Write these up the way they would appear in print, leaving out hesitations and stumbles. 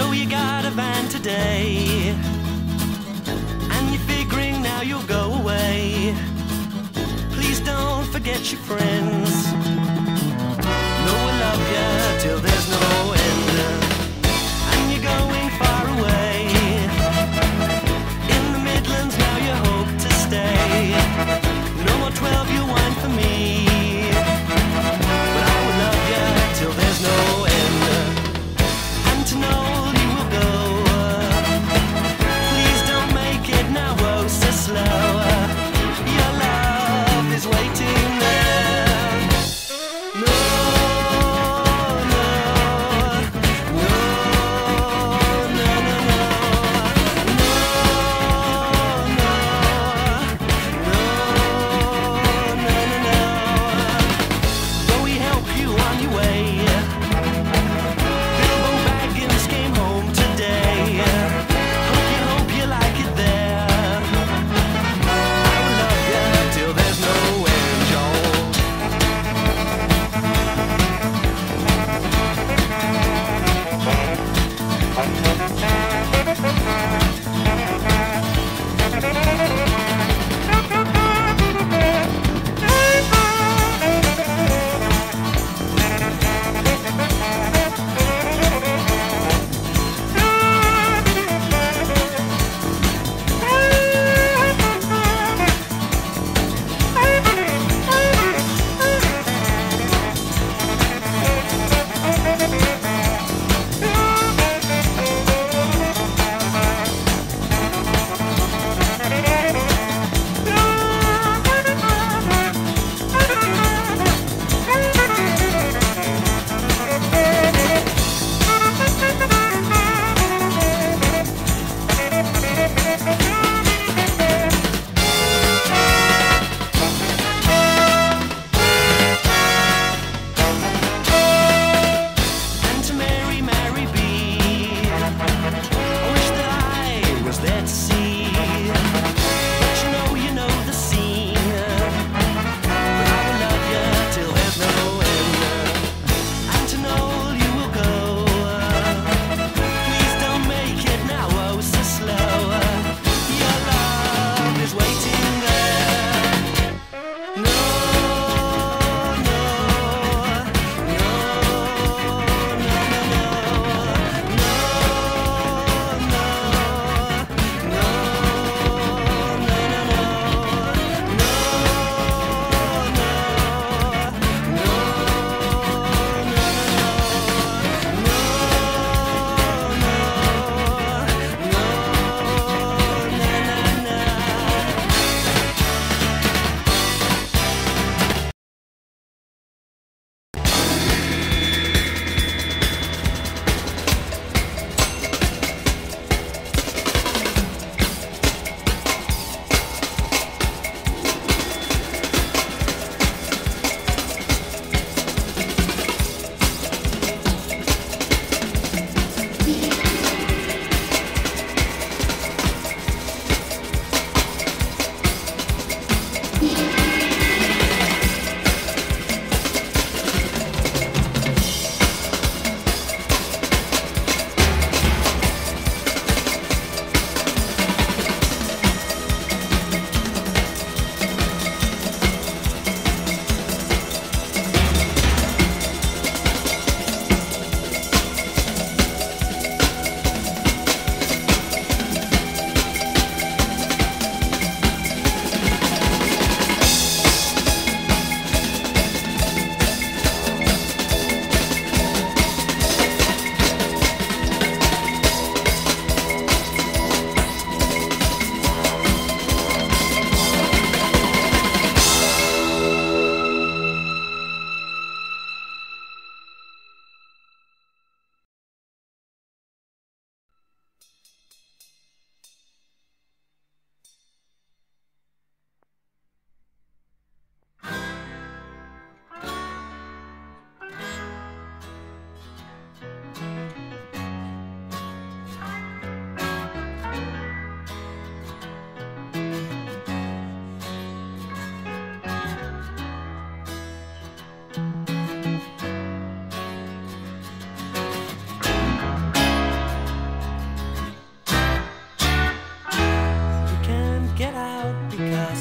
So you got a van today, and you're figuring now you'll go away. Please don't forget your friends. No, we'll love you till there's no end. And you're going far away. In the Midlands now you hope to stay. No more 12-year wine for me. Waiting there. No, no,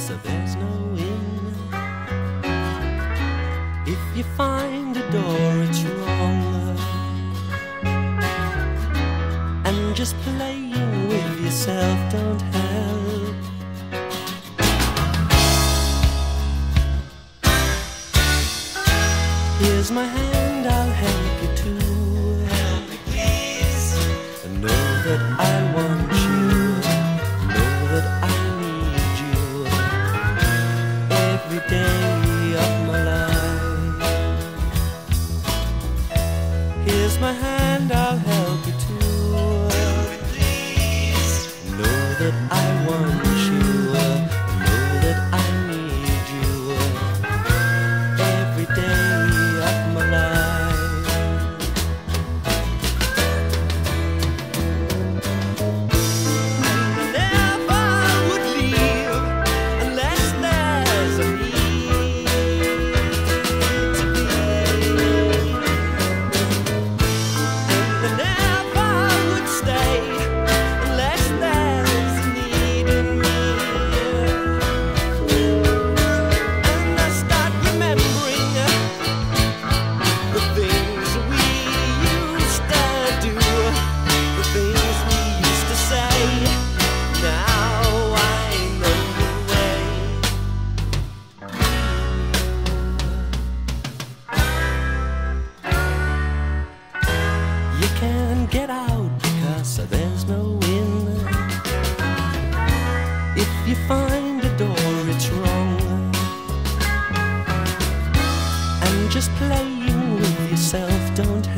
so there's no in. If you find a door, it's wrong, and just playing with yourself don't help. Here's my hand, I'll help you too. Help me, please. And know that I want you, know that I need you every day of my life. Here's my hand, I'll help you too. Help me, please. Know that I want you, know that I need you every day. Get out, because there's no in. If you find a door, it's wrong, and just playing with yourself don't help.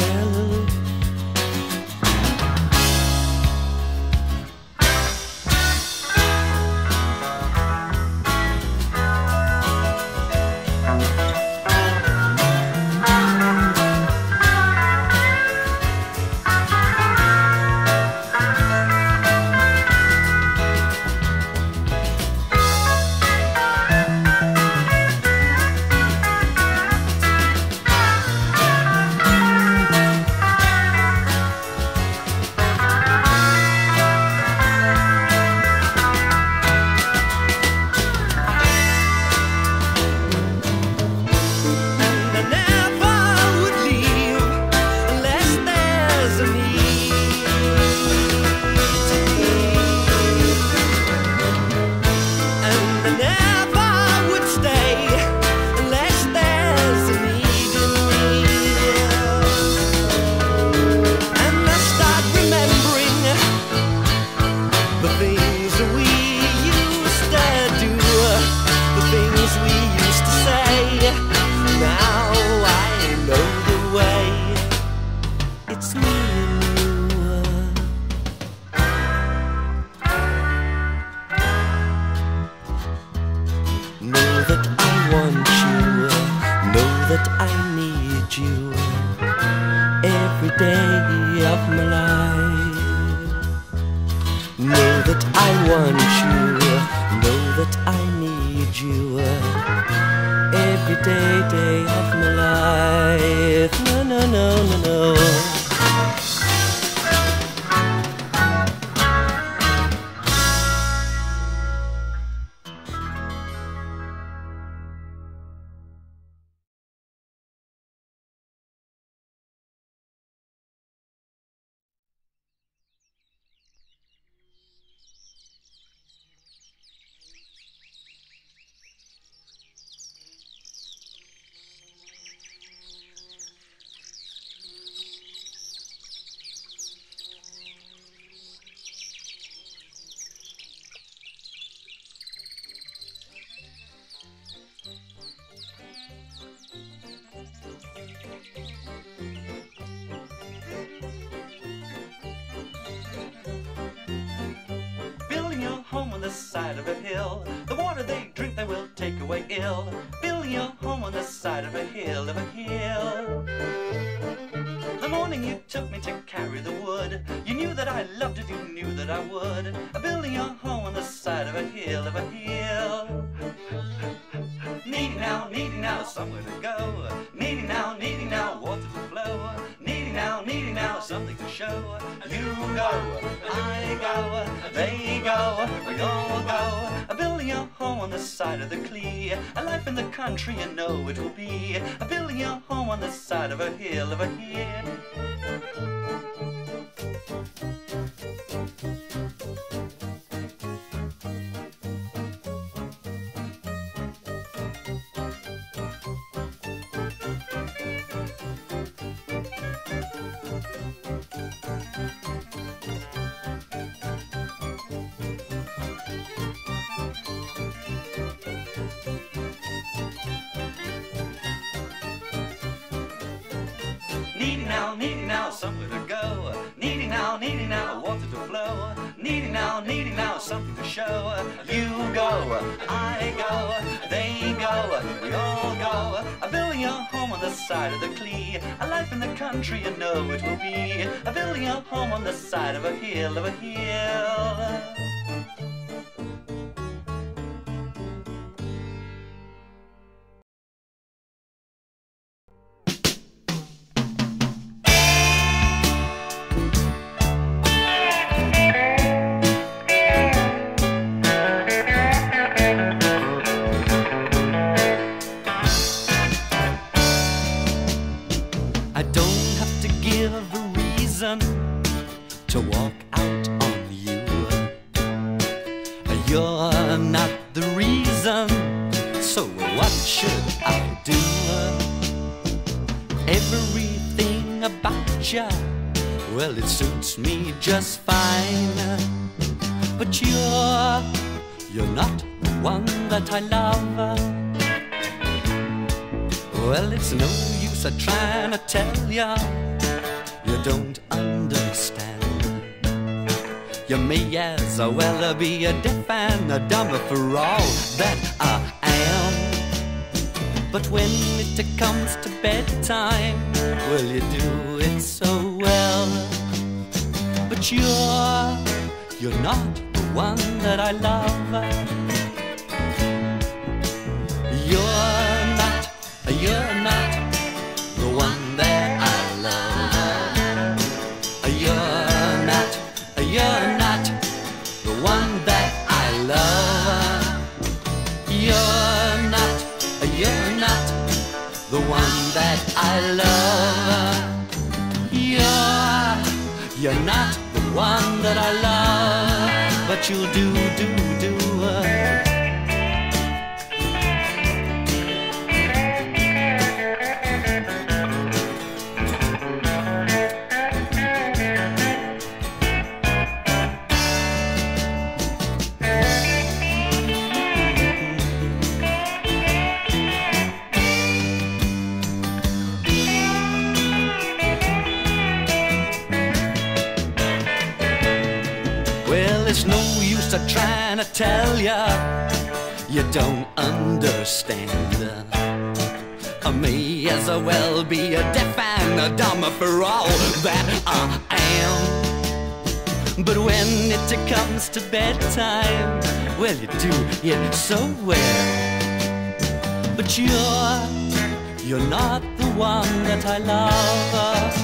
That I need you every day of my life. Know that I want you, know that I need you every day of my life. No, no, no, no, no. On the side of a hill, the water they drink they will take away ill. Building your home on the side of a hill, of a hill. The morning you took me to carry the wood, you knew that I loved it, you knew that I would. Building your home on the side of a hill, of a hill. Needing now, somewhere to go. Needing now, water to flow. Needing now, something to show. You go, I go, they go, we all go. Building your home on the side of the clee. A life in the country, you know it will be. A building a home on the side of a hill over here. Needing now, somewhere to go. Needing now, water to flow. Needing now, something to show. You go, I go, they go, we all go. A building a home on the side of the clee. A life in the country, you know it will be. A building a home on the side of a hill, of a hill. Well, it suits me just fine, but you're not the one that I love. Well, it's no use I trying to tell ya, you don't understand. You may as well be a deaf and a dumber for all that I am. But when it comes to bedtime, well, you do it so well, but you're not the one that I love. You're not the one that I love. You're not the one that I love. You're not the one that I love. You're not the one that I love, but you do. I'm trying to tell ya, you don't understand. I may as well be a deaf and a dumber for all that I am. But when it comes to bedtime, well, you do it so well, but you're not the one that I love.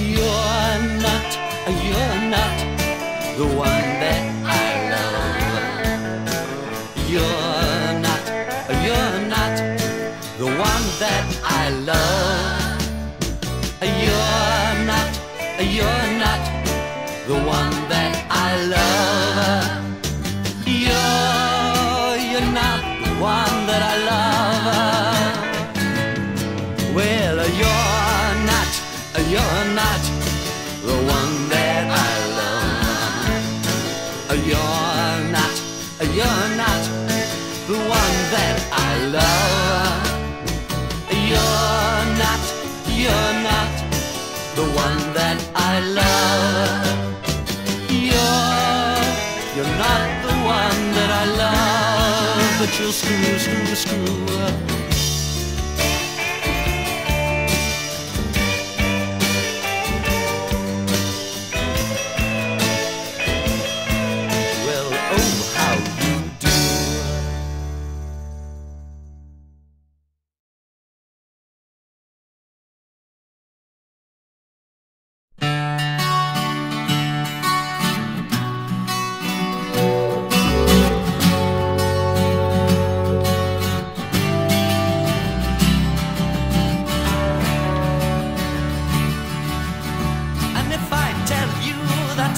You're not the one that I love. You're not the one that I love. You're not the one that I love. You're not the one that I love. Well, you're not the one that I love. You're not the one that I love. You're not the one that I love. You're not the one that I love, but you'll screw up.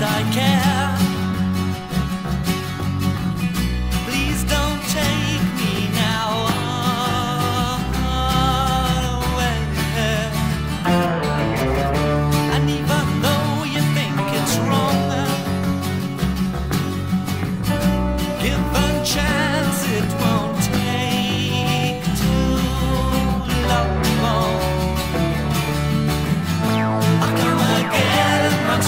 that I care. Please don't take me now away. And even though you think it's wrong, give a chance, it won't take too long. I'll come again, but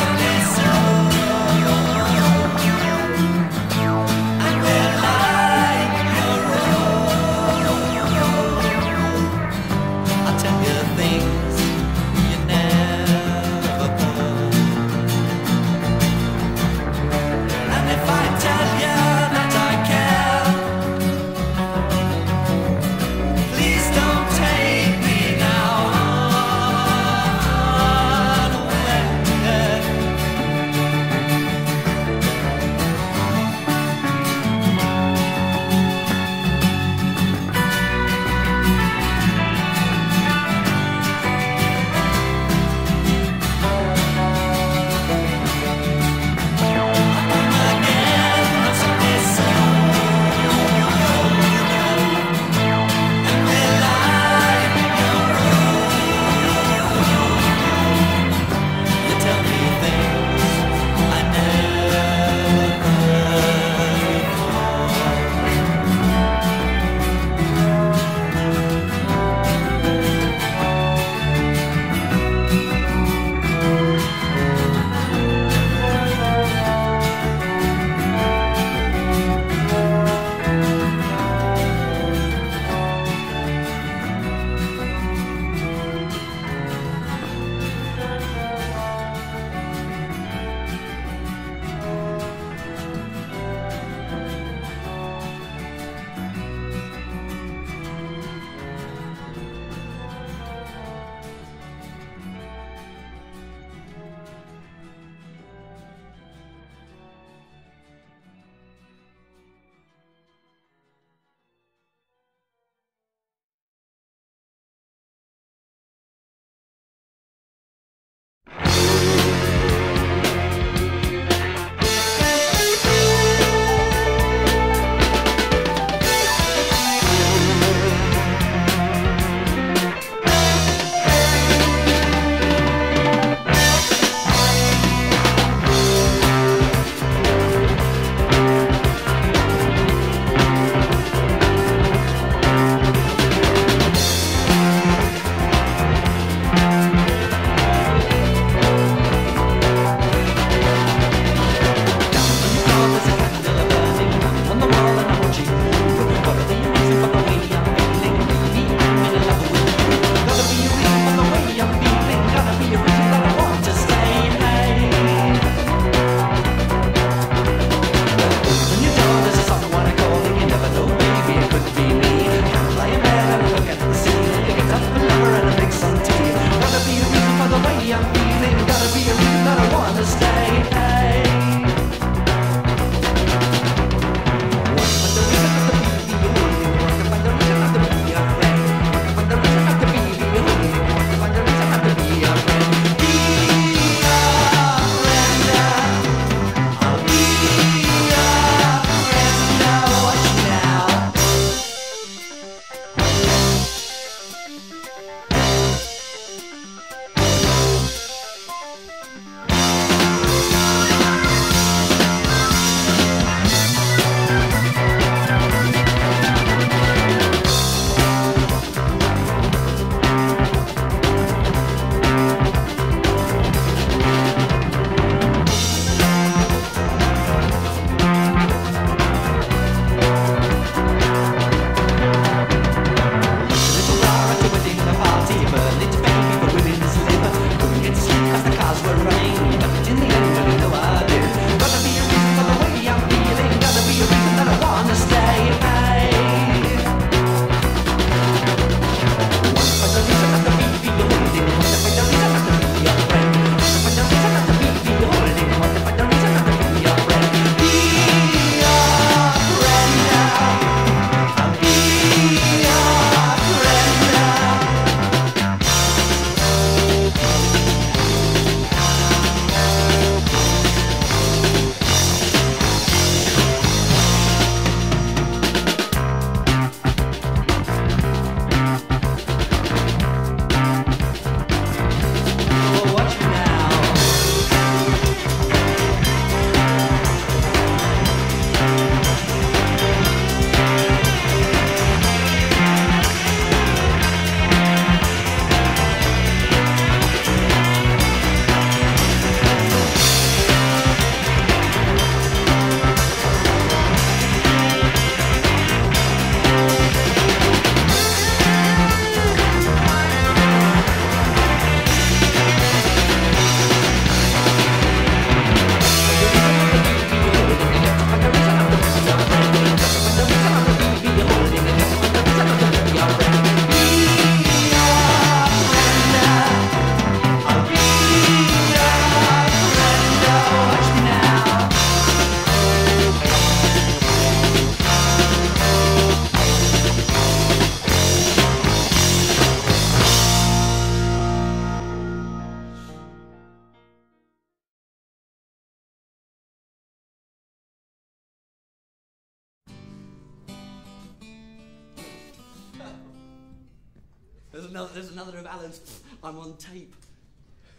There's another of Alan's. I'm on tape.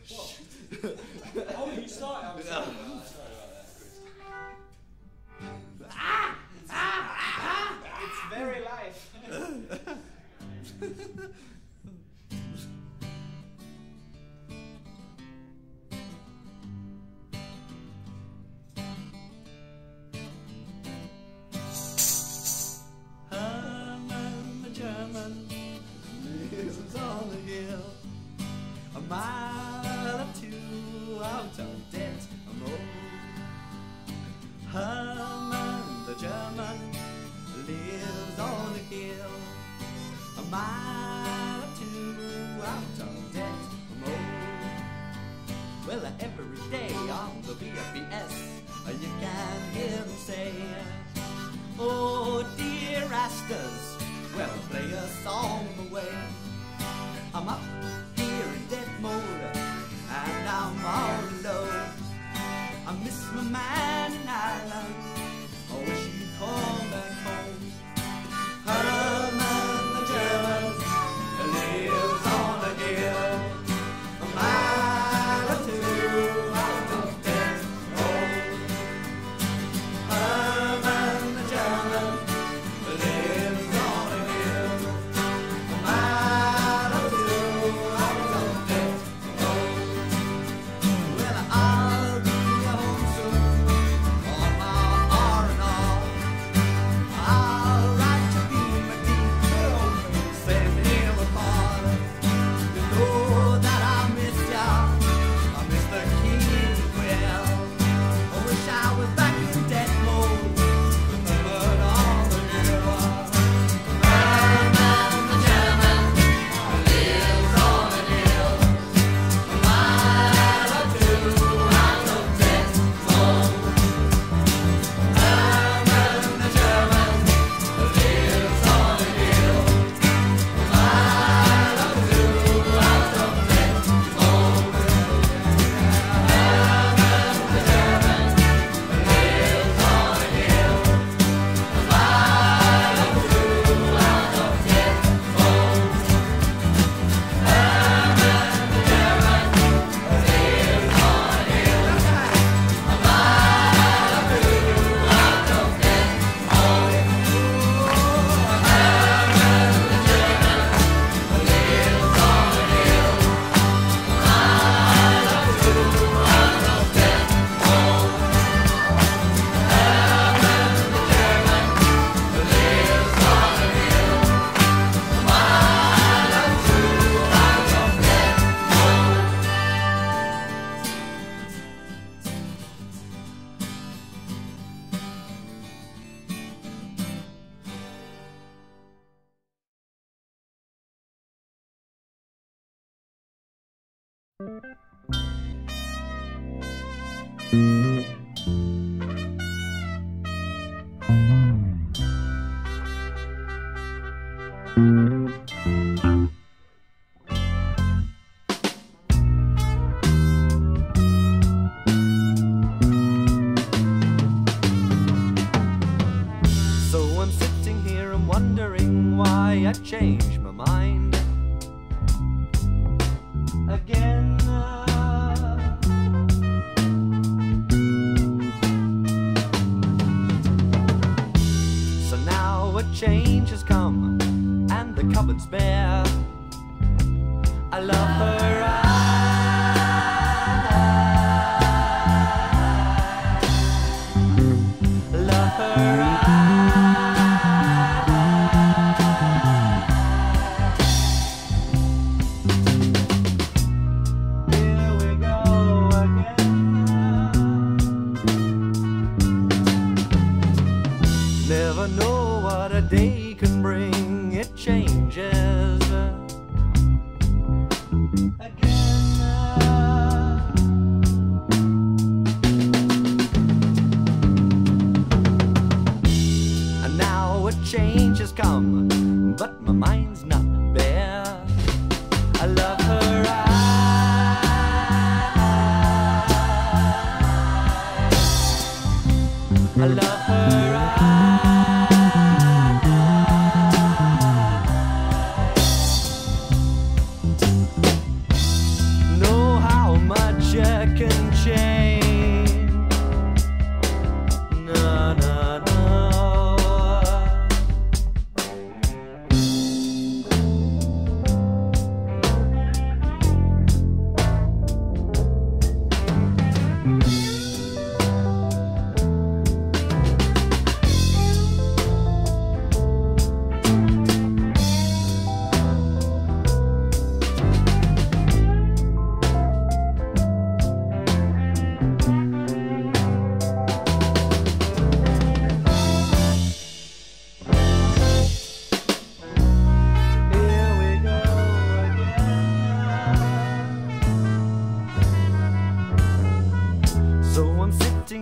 What? Oh, you started. I'm sorry about that. Ah! Ah! Ah! It's very live.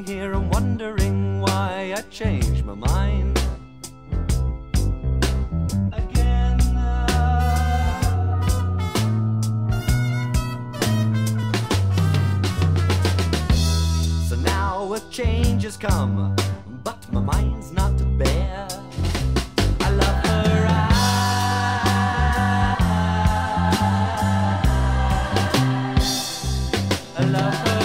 Here and wondering why I changed my mind again. So now a change has come, but my mind's not bare. I love her eyes, I love her eyes.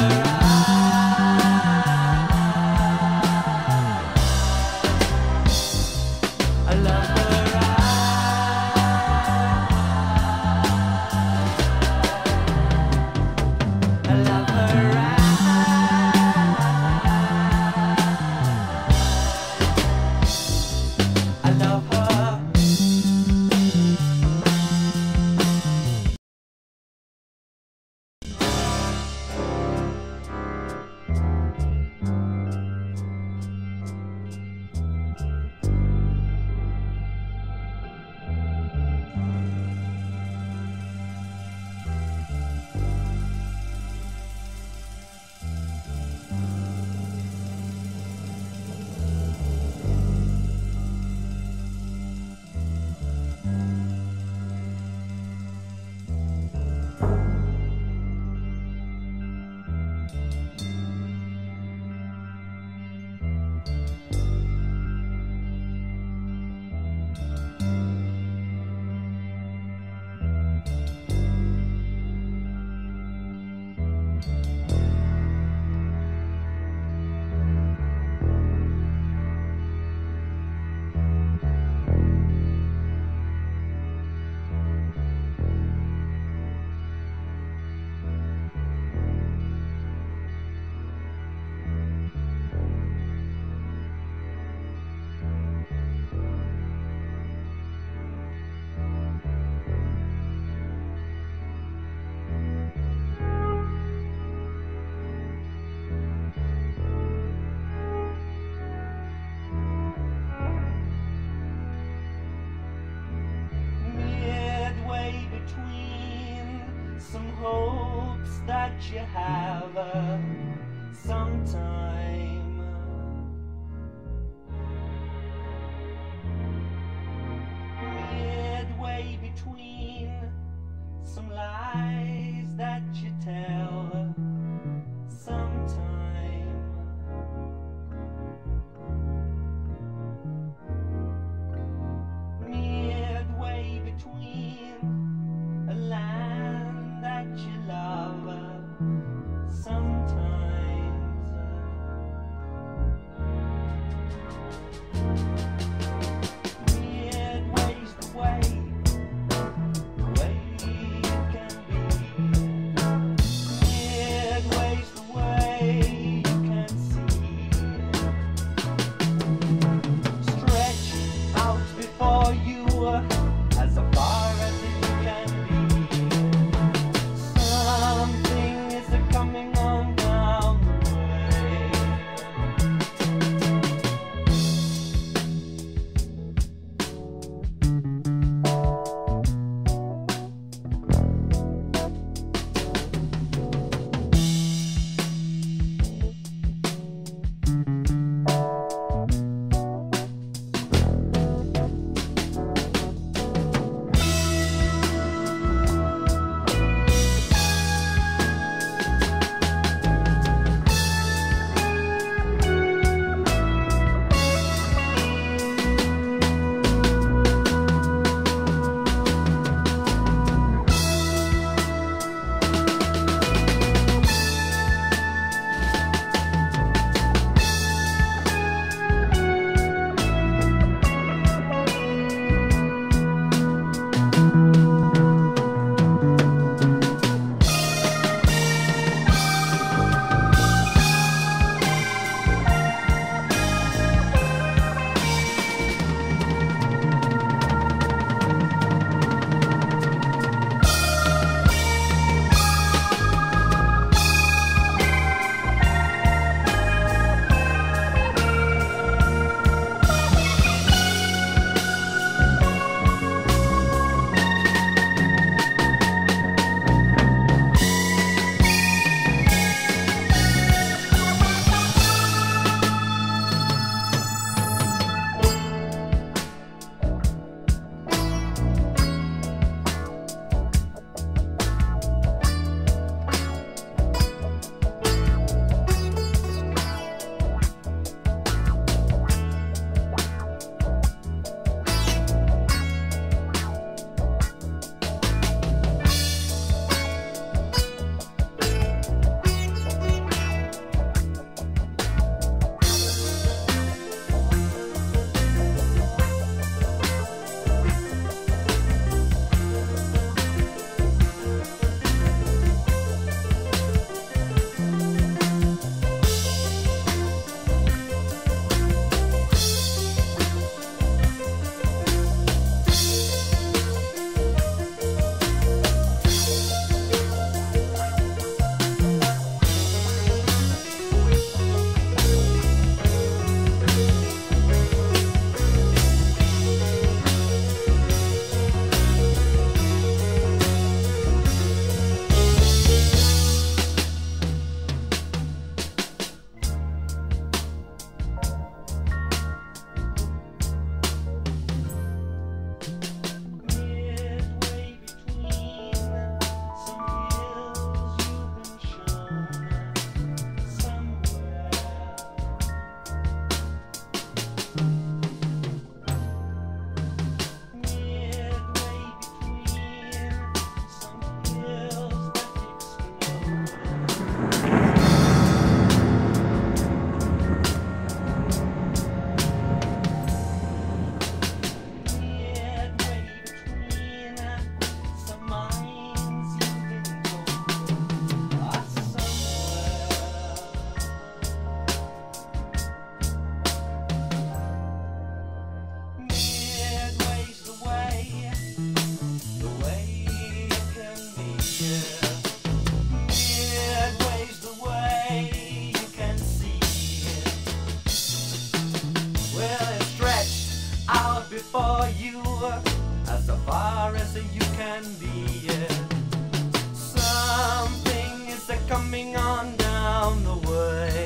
down the way.